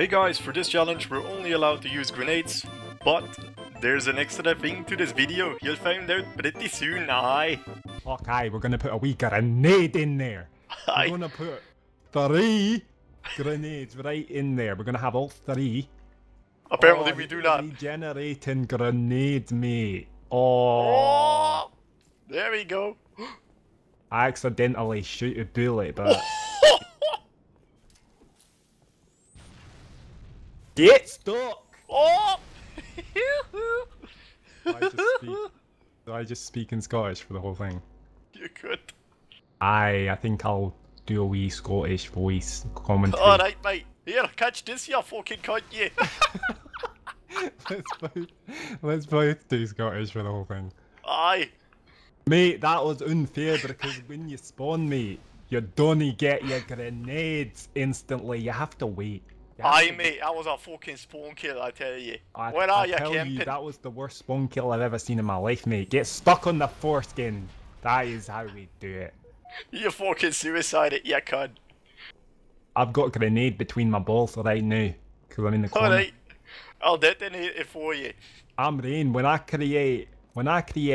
Hey guys, for this challenge we're only allowed to use grenades, but there's an extra thing to this video. You'll find out pretty soon, aye. Fuck aye, we're gonna put a wee grenade in there. Aye. We're gonna put 3 grenades right in there. We're gonna have all 3. Apparently we do not. Regenerating grenades, mate. Oh. There we go. I accidentally shoot a bullet, but... Get stuck! Oh! Do I just speak in Scottish for the whole thing? You could. I think I'll do a wee Scottish voice commentary. Alright, mate. Here, catch this, you fucking cunt, you! let's both do Scottish for the whole thing. Aye. Mate, that was unfair because when you spawn, mate, you don't get your grenades instantly. You have to wait. Aye, mate, that was a fucking spawn kill, I tell you. Where are you camping? That was the worst spawn kill I've ever seen in my life, mate. Get stuck on the foreskin. That is how we do it. You fucking suicide it, you cunt. I've got a grenade between my balls right now, because I'm in the corner. Alright, I'll detonate it for you. I'm Rain. When I create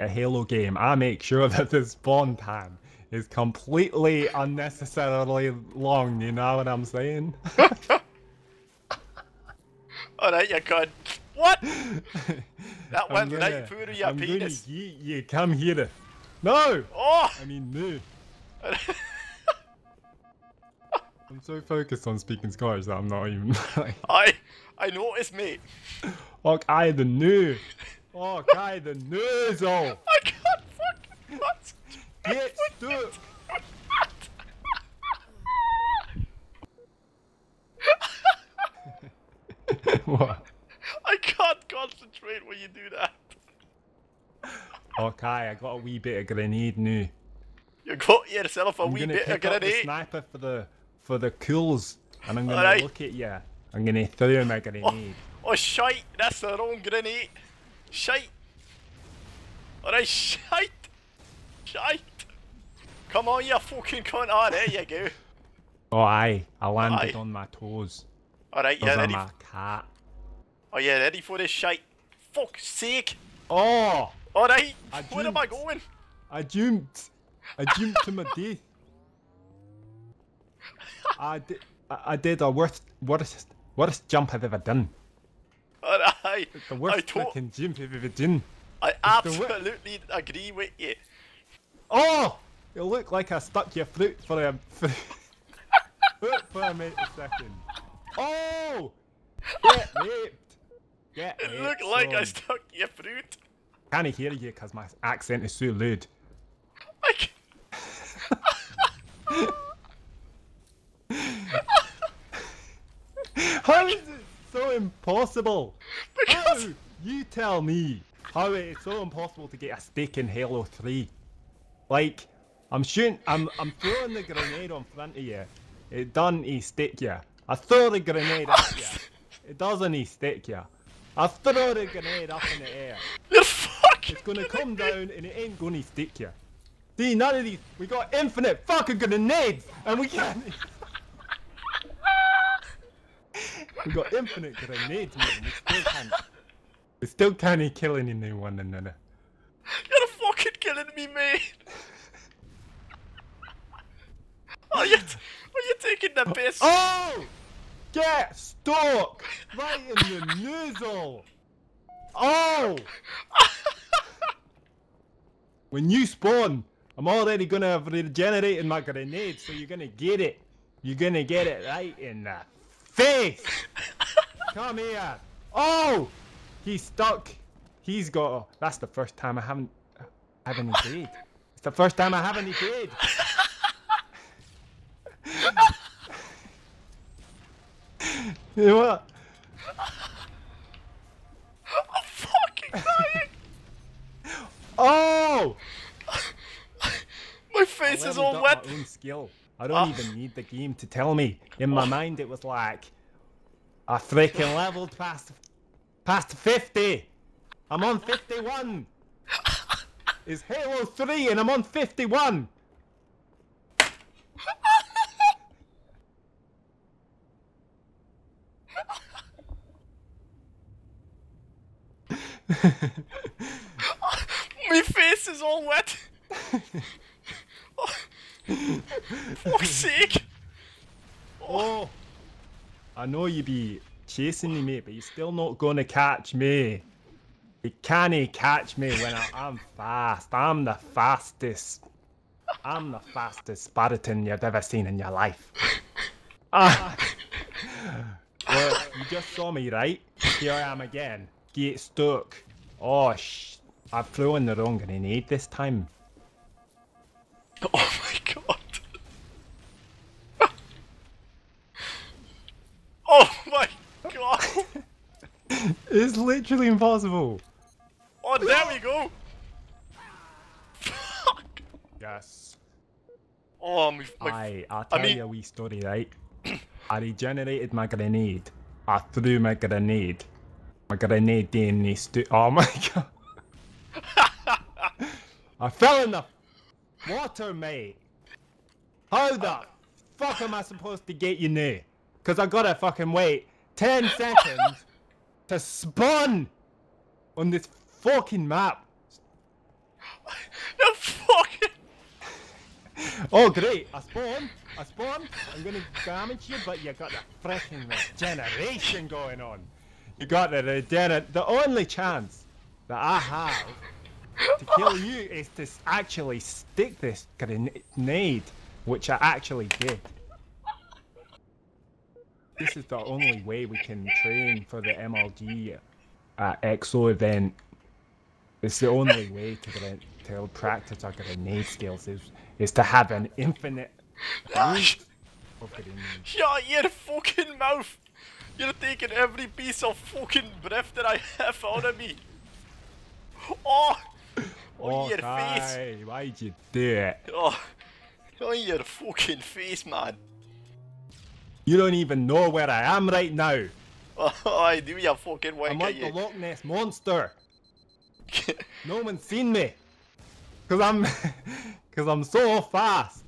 a Halo game, I make sure that the spawn time is completely unnecessarily long, you know what I'm saying? Alright, you cunt. What? That went right through your penis. You come here. No! Oh! I mean, no. I'm so focused on speaking Scottish that I'm not even. Like... I noticed, mate. Och, I the new. Och, I the noozle. I can't fucking. What? Get stuck. What? I can't concentrate when you do that. Okay, I got a wee bit of grenade now. You got yourself a wee bit of grenade. I'm gonna pick up the sniper for the cools, and I'm gonna look at you. I'm gonna throw my grenade. Oh shite! That's the wrong grenade. Shite. Alright, shite. Shite. Come on, you fucking cunt! Ah, oh, there you go. Oh aye, I landed on my toes. Alright, yeah, ready. Oh yeah, ready for this shite. Fuck's sake. Oh. Alright, where am I going? I jumped to my death. I did a worst jump I've ever done. Alright. The worst fucking jump I've ever done. I absolutely agree with you. Oh! It looked like I stuck your fruit for a second. Oh! Get raped! Get raped! It looked like I stuck your fruit. I can't hear you because my accent is so loud. I can't. How is it so impossible? Because... How? You tell me how it's so impossible to get a stick in Halo 3. Like, I'm throwing the grenade on front of you. It doesn't stick you. I throw the grenade at you. It doesn't stick you. I throw the grenade up in the air. You're fucking. It's gonna come down and it ain't gonna stick you. See, none of these. We got infinite fucking grenades, and we can't. We got infinite grenades, mate, and we still can't kill anyone another. You're fucking killing me, mate. Are you taking the piss? Oh! Get stuck! Right in the noozle! Oh! When you spawn, I'm already gonna have regenerated my grenade, so you're gonna get it. You're gonna get it right in the face! Come here! Oh! He's stuck. He's got... Oh, that's the first time I haven't evaded. It's the first time I haven't evaded. You know what? I'm fucking dying! Oh! My face is all wet! I leveled up my own skill. I don't even need the game to tell me. In my mind it was like... I freaking leveled past 50! I'm on 51! It's Halo 3 and I'm on 51! My face is all wet. For sake. Oh. I know you be chasing me, mate, but you're still not gonna catch me. You can't catch me when I'm fast. I'm the fastest. I'm the fastest Spartan you've ever seen in your life. Well, you just saw me, right? Here I am again. Get stuck. Oh, I flew in the wrong grenade this time. Oh my god. Oh my god. It's literally impossible. Oh, there we go. Fuck. Yes. Oh, I'll tell you a wee story, right? I regenerated my grenade. I threw my grenade. My grenade didn't stick. Oh my god. I fell in the water, mate. How the fuck am I supposed to get you now? Because I gotta fucking wait 10 seconds to spawn on this fucking map. No fucking. Oh great, I spawn, I'm gonna damage you, but you got the freaking regeneration going on. You got the regeneration. The only chance that I have to kill you is to actually stick this grenade, which I actually did. This is the only way we can train for the MLG EXO event. It's the only way to practice our grenade skills is to have an infinite range of grenades. Shut your fucking mouth! You're taking every piece of fucking breath that I have out of me! Oh! On your face! Why'd you do it? Oh, on your fucking face, man! You don't even know where I am right now! Oh, I do, you fucking wanker, I'm like the Loch Ness Monster! No one's seen me! Cause I'm so fast!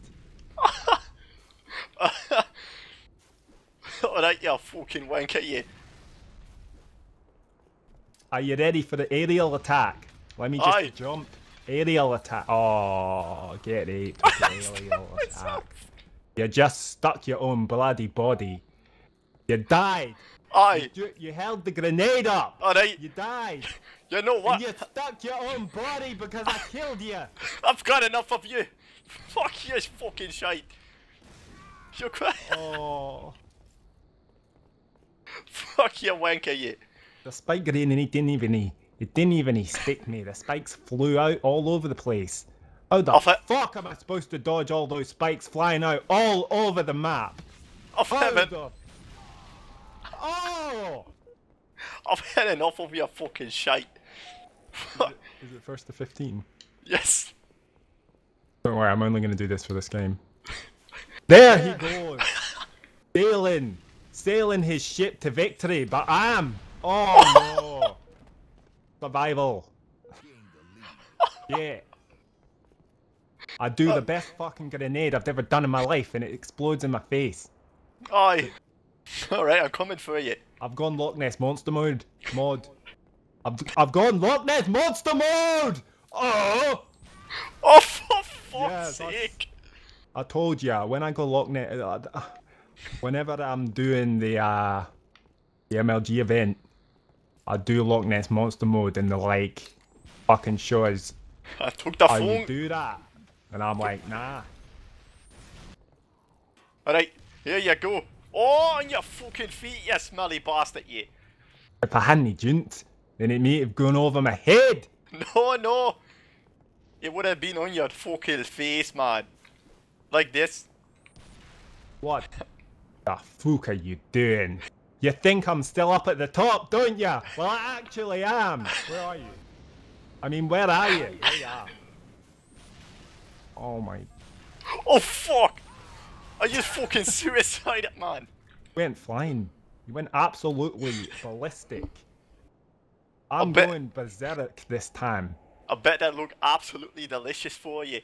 Alright, you fucking wanker, you! Are you ready for the aerial attack? Let me just jump. Aerial attack. Oh, get it. Aerial attack. You just stuck your own bloody body. You died. Aye. You held the grenade up. Alright. You died. You know what? And you stuck your own body because I killed you. I've got enough of you. Fuck you, fucking shite. You're crying. Oh. Fuck you, wanker, you. The spike grenade, it didn't even stick me. The spikes flew out all over the place. How the fuck am I supposed to dodge all those spikes flying out all over the map? I've had enough. Oh! I've had enough of your fucking shite. Is it first to 15? Yes. Don't worry, I'm only going to do this for this game. There he goes. Sailing his ship to victory, but I am. Oh no! Survival. Yeah. I do the best fucking grenade I've ever done in my life, and it explodes in my face. Aye. Alright, I'm coming for you. I've gone Loch Ness Monster mode. I've gone Loch Ness Monster mode! Oh! Oh, for fuck's sake! I told ya, when I go Loch Ness... whenever I'm doing the MLG event, I do Loch Ness Monster mode and the like fucking shows. I took the phone. You do that, and I'm like, nah. Alright, here you go. Oh, on your fucking feet, you smelly bastard, you. If I hadn't jumped, then it may have gone over my head. No. It would have been on your fucking face, man. Like this. What the fuck are you doing? You think I'm still up at the top, don't you? Well, I actually am. Where are you? I mean, where are you? There you are. Oh my... Oh, fuck! I just fucking suicided, man. You went flying. You went absolutely ballistic. I'm going berserk this time. I bet that looked absolutely delicious for you.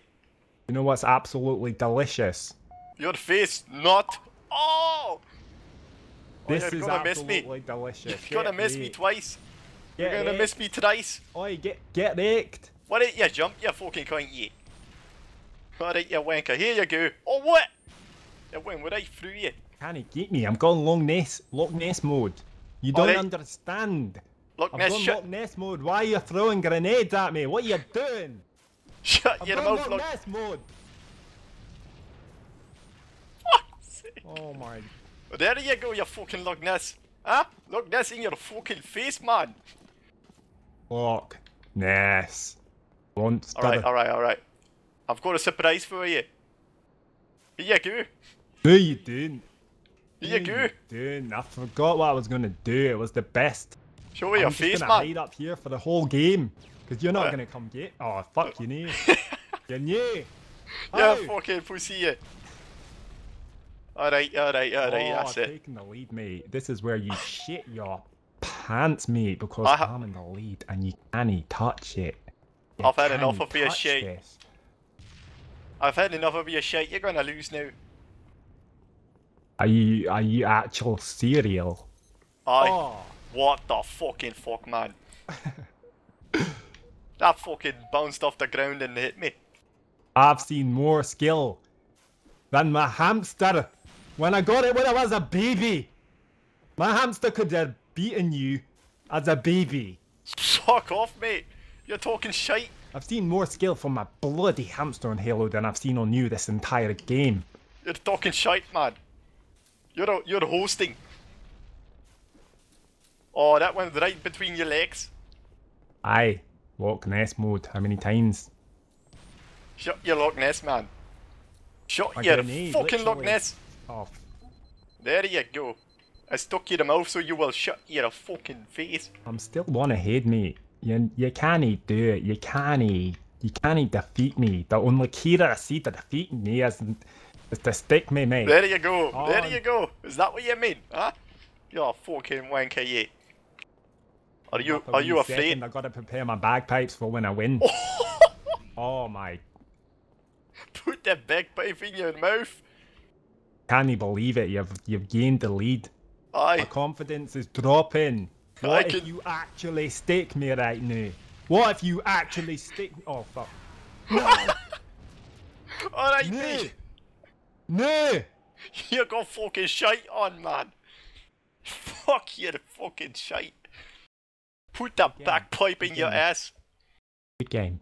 You know what's absolutely delicious? Your face, not... Oh! This is absolutely delicious. You're gonna miss me twice. Yeah, you're gonna miss me twice. Oi, get wrecked. Why don't you jump, you fucking cunt, you? Why don't you wanker? Here you go. Oh, what? You went right through you. Can he get me? I'm going Loch Ness mode. You don't understand. Loch Ness, shut. Loch Ness mode. Why are you throwing grenades at me? What are you doing? Shut your mouth, Loch Ness mode. Oh my. Well, there you go, you fucking Loch Ness. Huh? Loch Ness in your fucking face, man. Loch Ness. Alright. I've got a surprise for you. Here you go. No, you didn't. Here you go. Dude, I forgot what I was going to do. It was the best. Show me your face, man. I'm going to hide up here for the whole game. Because you're not going to come get. Oh, fuck, you knew. You knew. Yeah, fucking pussy, you. Alright, that's it. Taking the lead, mate. This is where you shit your pants, mate, because I'm in the lead and you can't touch it. I've had enough of your shit. I've had enough of your shit. You're gonna lose now. Are you actual cereal? What the fucking fuck, man? That fucking bounced off the ground and hit me. I've seen more skill than my hamster. When I got it when I was a baby, my hamster could have beaten you as a baby. Fuck off, mate. You're talking shite. I've seen more skill from my bloody hamster on Halo than I've seen on you this entire game. You're talking shite, man. You're hosting. Oh, that went right between your legs. Aye. Loch Ness mode. How many times? Shut your Loch Ness, man. Shot your fucking Loch Ness! Oh. There you go. I stuck you in the mouth so you will shut your fucking face. I'm still one ahead, mate. You can't do it. You can't defeat me. The only key that I see to defeat me is to stick me, mate. There you go. Oh. There you go. Is that what you mean? Huh? You're a fucking wanker, you. Are you afraid? I gotta prepare my bagpipes for when I win. Oh my. Put the bagpipe in your mouth. Can you believe it? You've gained the lead. Aye. My confidence is dropping. What if you actually stick me right now? What if you actually stick me? Oh, fuck. No. Alright, mate. No. You got fucking shite on, man. Fuck your fucking shite. Put that bagpipe in your ass. Good game.